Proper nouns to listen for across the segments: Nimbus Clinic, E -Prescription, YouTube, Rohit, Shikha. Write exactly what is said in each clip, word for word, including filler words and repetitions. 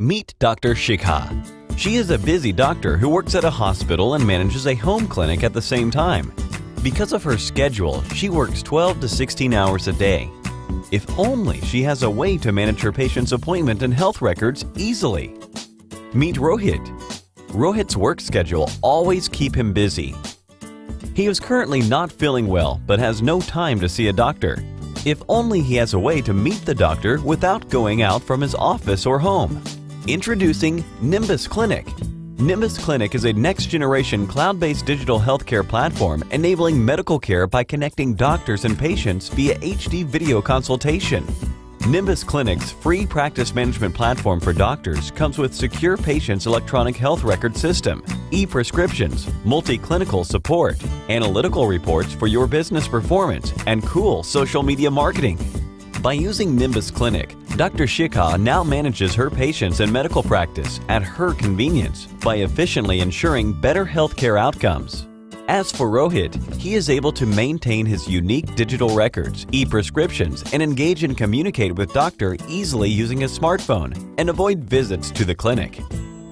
Meet Doctor Shikha. She is a busy doctor who works at a hospital and manages a home clinic at the same time. Because of her schedule, she works twelve to sixteen hours a day. If only she has a way to manage her patient's appointment and health records easily. Meet Rohit. Rohit's work schedule always keeps him busy. He is currently not feeling well but has no time to see a doctor. If only he has a way to meet the doctor without going out from his office or home. Introducing Nimbus Clinic. Nimbus Clinic is a next-generation cloud-based digital healthcare platform enabling medical care by connecting doctors and patients via H D video consultation. Nimbus Clinic's free practice management platform for doctors comes with secure patients' electronic health record system, e-prescriptions, multi-clinical support, analytical reports for your business performance, and cool social media marketing. By using Nimbus Clinic, Doctor Shikha now manages her patients and medical practice at her convenience by efficiently ensuring better healthcare outcomes. As for Rohit, he is able to maintain his unique digital records, e-prescriptions, and engage and communicate with doctor easily using his smartphone and avoid visits to the clinic.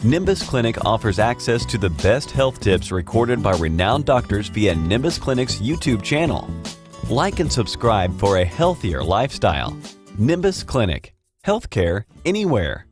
Nimbus Clinic offers access to the best health tips recorded by renowned doctors via Nimbus Clinic's YouTube channel. Like and subscribe for a healthier lifestyle. Nimbus Clinic. Healthcare anywhere.